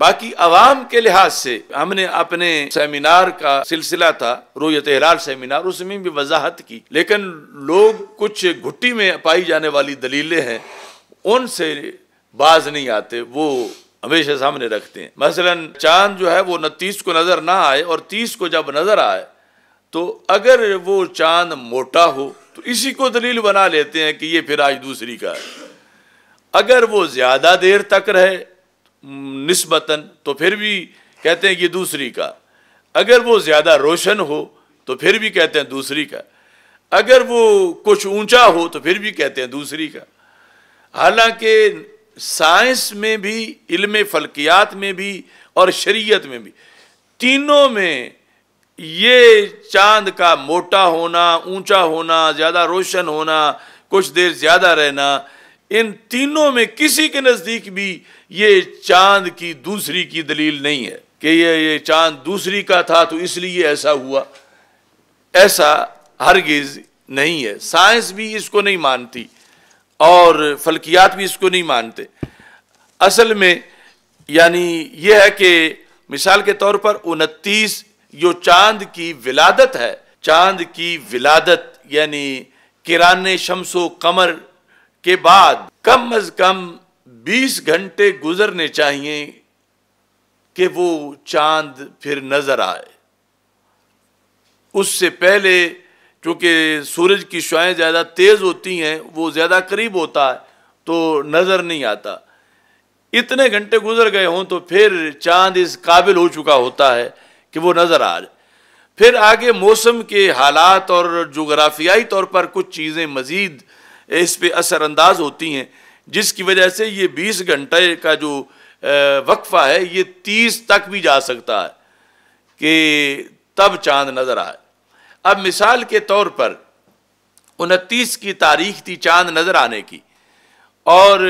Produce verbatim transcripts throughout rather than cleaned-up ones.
बाकी अवाम के लिहाज से हमने अपने सेमिनार का सिलसिला था रुयत-ए-हिलाल सेमिनार, उसमें भी वजाहत की, लेकिन लोग कुछ घुट्टी में पाई जाने वाली दलीलें हैं उनसे बाज नहीं आते, वो हमेशा सामने रखते हैं। मसलन चांद जो है वो न तीस को नज़र ना आए, और तीस को जब नज़र आए तो अगर वो चांद मोटा हो तो इसी को दलील बना लेते हैं कि ये फिर आज दूसरी का है। अगर वो ज़्यादा देर तक रहे निस्बतन तो फिर भी कहते हैं कि दूसरी का, अगर वो ज़्यादा रोशन हो तो फिर भी कहते हैं दूसरी का, अगर वो कुछ ऊंचा हो तो फिर भी कहते हैं दूसरी का। हालांकि साइंस में भी, इल्म फल्कियात में भी और शरीयत में भी, तीनों में ये चांद का मोटा होना, ऊंचा होना, ज़्यादा रोशन होना, कुछ देर ज़्यादा रहना, इन तीनों में किसी के नज़दीक भी ये चांद की दूसरी की दलील नहीं है कि ये ये चांद दूसरी का था तो इसलिए ऐसा हुआ, ऐसा हरगिज़ नहीं है। साइंस भी इसको नहीं मानती और फल्कियात भी इसको नहीं मानते। असल में यानी यह है कि मिसाल के तौर पर उनतीस जो चांद की विलादत है, चांद की विलादत यानी किराने शम्सो कमर के बाद कम अज कम बीस घंटे गुजरने चाहिए कि वो चांद फिर नजर आए। उससे पहले क्योंकि सूरज की शुआएं ज़्यादा तेज़ होती हैं, वो ज़्यादा करीब होता है तो नज़र नहीं आता। इतने घंटे गुजर गए हों तो फिर चांद इस काबिल हो चुका होता है कि वो नज़र आ जाए। फिर आगे मौसम के हालात और जोग्राफियाई तौर पर कुछ चीज़ें मज़ीद इस पर असरअंदाज होती हैं, जिसकी वजह से ये बीस घंटे का जो वक्फा है ये तीस तक भी जा सकता है कि तब चांद नज़र आए। अब मिसाल के तौर पर उनतीस की तारीख थी चांद नज़र आने की, और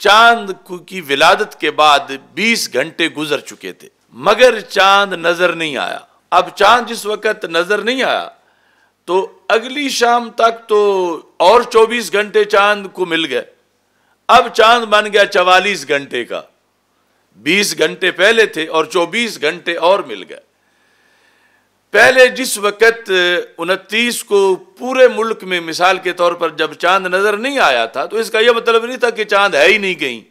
चांद की विलादत के बाद बीस घंटे गुजर चुके थे मगर चांद नज़र नहीं आया। अब चांद जिस वक़्त नज़र नहीं आया तो अगली शाम तक तो और चौबीस घंटे चांद को मिल गए। अब चांद बन गया चवालीस घंटे का, बीस घंटे पहले थे और चौबीस घंटे और मिल गए। पहले जिस वक़्त उनतीस को पूरे मुल्क में मिसाल के तौर पर जब चांद नज़र नहीं आया था तो इसका यह मतलब नहीं था कि चांद है ही नहीं कहीं,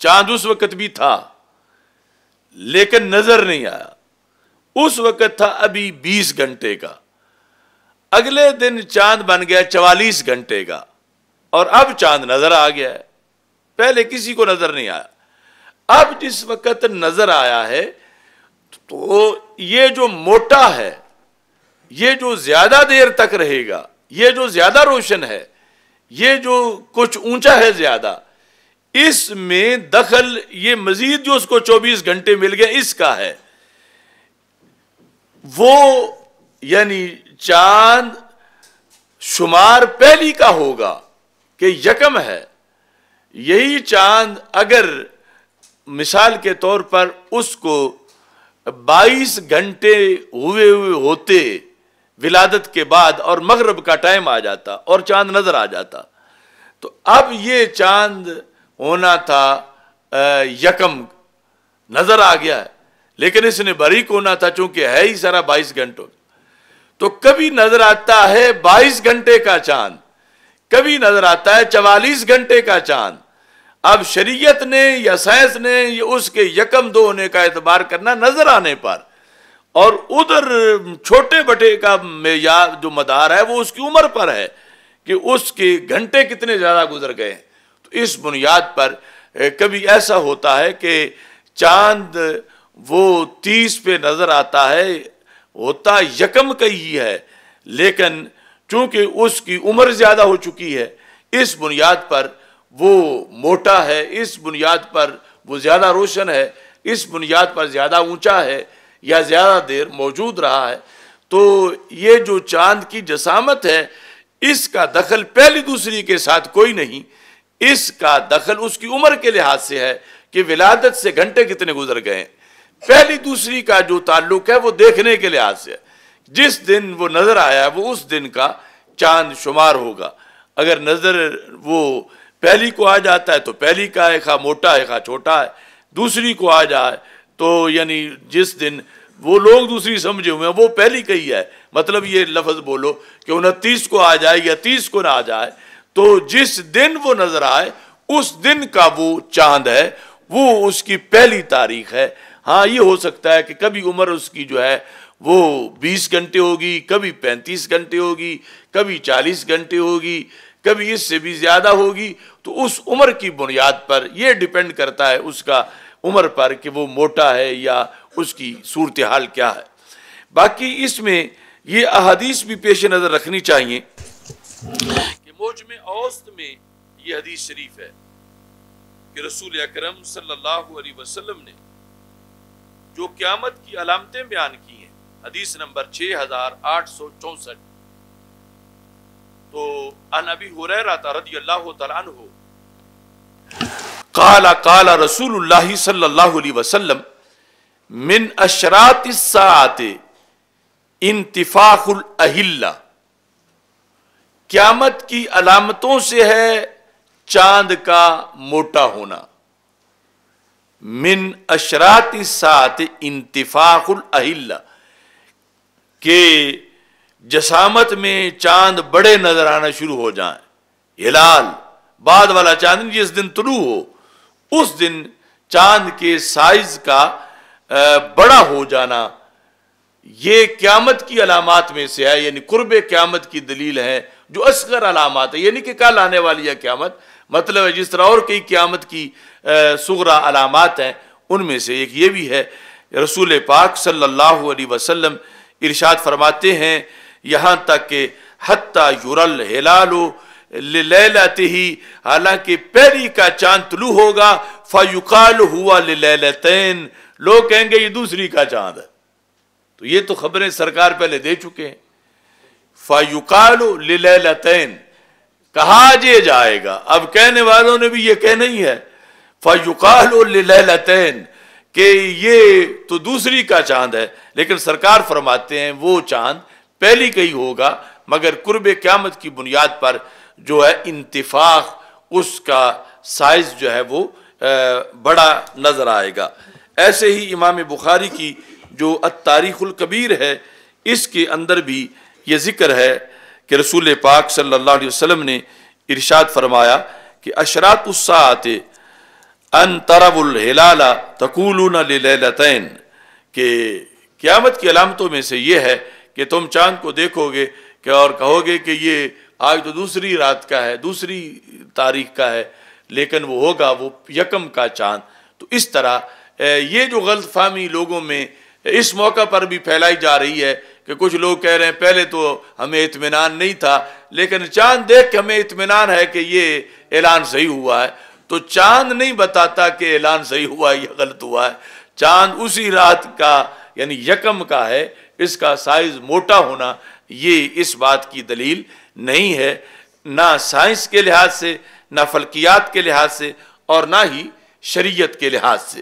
चांद उस वक़्त भी था लेकिन नज़र नहीं आया। उस वक़्त था अभी बीस घंटे का, अगले दिन चांद बन गया चवालीस घंटे का और अब चांद नज़र आ गया है, पहले किसी को नज़र नहीं आया। अब जिस वक़्त नज़र आया है तो ये जो मोटा है, ये जो ज़्यादा देर तक रहेगा, ये जो ज़्यादा रोशन है, ये जो कुछ ऊंचा है ज़्यादा, इसमें दखल ये मज़ीद जो उसको चौबीस घंटे मिल गए इसका है। वो यानी चांद शुमार पहली का होगा कि यकम है। यही चांद अगर मिसाल के तौर पर उसको बाईस घंटे हुए हुए होते विलादत के बाद और मगरब का टाइम आ जाता और चांद नज़र आ जाता, तो अब ये चांद होना था यकम, नज़र आ गया है लेकिन इसने बारीक होना था चूंकि है ही सारा बाईस घंटों। तो कभी नज़र आता है बाईस घंटे का चांद, कभी नज़र आता है चवालीस घंटे का चांद। अब शरीयत ने या साइंस ने उसके यकम दो होने का एतबार करना नज़र आने पर, और उधर छोटे बटे का मेयार जो मदार है वो उसकी उम्र पर है कि उसके घंटे कितने ज़्यादा गुजर गए। तो इस बुनियाद पर कभी ऐसा होता है कि चांद वो तीस पे नज़र आता है, होता यकम का ही है लेकिन चूंकि उसकी उम्र ज़्यादा हो चुकी है इस बुनियाद पर वो मोटा है, इस बुनियाद पर वो ज़्यादा रोशन है, इस बुनियाद पर ज़्यादा ऊंचा है या ज़्यादा देर मौजूद रहा है। तो ये जो चांद की जसामत है इसका दखल पहली दूसरी के साथ कोई नहीं, इसका दखल उसकी उम्र के लिहाज से है कि विलादत से घंटे कितने गुजर गए। पहली दूसरी का जो ताल्लुक है वो देखने के लिहाज से, जिस दिन वो नज़र आया वो उस दिन का चांद शुमार होगा। अगर नज़र वो पहली को आ जाता है तो पहली का है, खा मोटा है खा छोटा है, दूसरी को आ जाए तो यानी जिस दिन वो लोग दूसरी समझे हुए हैं वो पहली कही है, मतलब ये लफ्ज़ बोलो कि उनतीस को आ जाए या तीस को ना आ जाए, तो जिस दिन वो नज़र आए उस दिन का वो चांद है, वो उसकी पहली तारीख है। हाँ, ये हो सकता है कि कभी उम्र उसकी जो है वो बीस घंटे होगी, कभी पैंतीस घंटे होगी, कभी चालीस घंटे होगी, कभी इससे भी ज़्यादा होगी। तो उस उम्र की बुनियाद पर यह डिपेंड करता है उसका उम्र पर कि वो मोटा है या उसकी सूरत हाल क्या है। बाकी इसमें ये अहादीस भी पेश नज़र रखनी चाहिए कि मौज में औस्त में ये हदीस शरीफ है कि रसूल अकरम सल्लल्लाहु अलैहि वसल्लम ने जो क़यामत की अलामतें बयान की हैं, हदीस नंबर छः हज़ार आठ सौ चौंसठ, तो अन अबी हुरैरा रज़ियल्लाहु तआला अन्हु काला काला रसूलुल्लाह सल्लल्लाहु अलैहि वसल्लम मिन अशरातिस साअते इंतिफाखुल अहिल्ला, क़यामत की अलामतों से है चांद का मोटा होना। मिन अशरातिस साअते इंतिफाखुल अहिल्ला, के जसामत में चांद बड़े नजर आना शुरू हो जाए, हिलाल बाद वाला चांद जिस दिन तुलू हो उस दिन चांद के साइज का बड़ा हो जाना, ये क़यामत की अलामत में से है, यानी कुर्ब क़यामत की दलील है जो असगर अलामत है, यानी कि कल आने वाली है क़यामत, मतलब है जिस तरह और कई क़यामत की सुगरा अलामत हैं उनमें से एक ये भी है। रसूल पाक सल्लल्लाहु अलैहि वसल्लम इरशाद फरमाते हैं यहाँ तक कि हत्ता युरल हिलालो लिलैलतिही, हालांकि पहली का चांद तुलू होगा, फयुकाल हुआ लिलैलतैन, लोग कहेंगे ये दूसरी का चांद है। तो ये तो खबरें सरकार पहले दे चुके हैं, फयुकाल लिलैलतैन कहा जे जाएगा, अब कहने वालों ने भी ये कहना ही है फयुकाल लिलैलतैन कि ये तो दूसरी का चांद है, लेकिन सरकार फरमाते हैं वो चांद पहली का ही होगा, मगर कुर्ब क़यामत की बुनियाद पर जो है इंतफाक उसका साइज जो है वो बड़ा नज़र आएगा। ऐसे ही इमाम बुखारी की जो अत्तारीखुल कबीर है इसके अंदर भी ये जिक्र है कि रसूल पाक सल्लल्लाहु अलैहि वसल्लम ने इरशाद फरमाया कि अशरातुस साअते अन तरवुल हिलाला तकूलूना लिलैलतैन, के क़यामत की अलामतों में से ये है कि तुम चांद को देखोगे कि और कहोगे कि ये आज तो दूसरी रात का है, दूसरी तारीख का है, लेकिन वो होगा वो यकम का चांद। तो इस तरह ये जो गलत फहमी लोगों में इस मौका पर भी फैलाई जा रही है कि कुछ लोग कह रहे हैं पहले तो हमें इत्मीनान नहीं था, लेकिन चांद देख के हमें इत्मीनान है कि ये ऐलान सही हुआ है। तो चांद नहीं बताता कि ऐलान सही हुआ है या गलत हुआ है, चांद उसी रात का यानी यकम का है, इसका साइज मोटा होना ये इस बात की दलील नहीं है, ना साइंस के लिहाज से, ना फल्कियात के लिहाज से, और ना ही शरीयत के लिहाज से।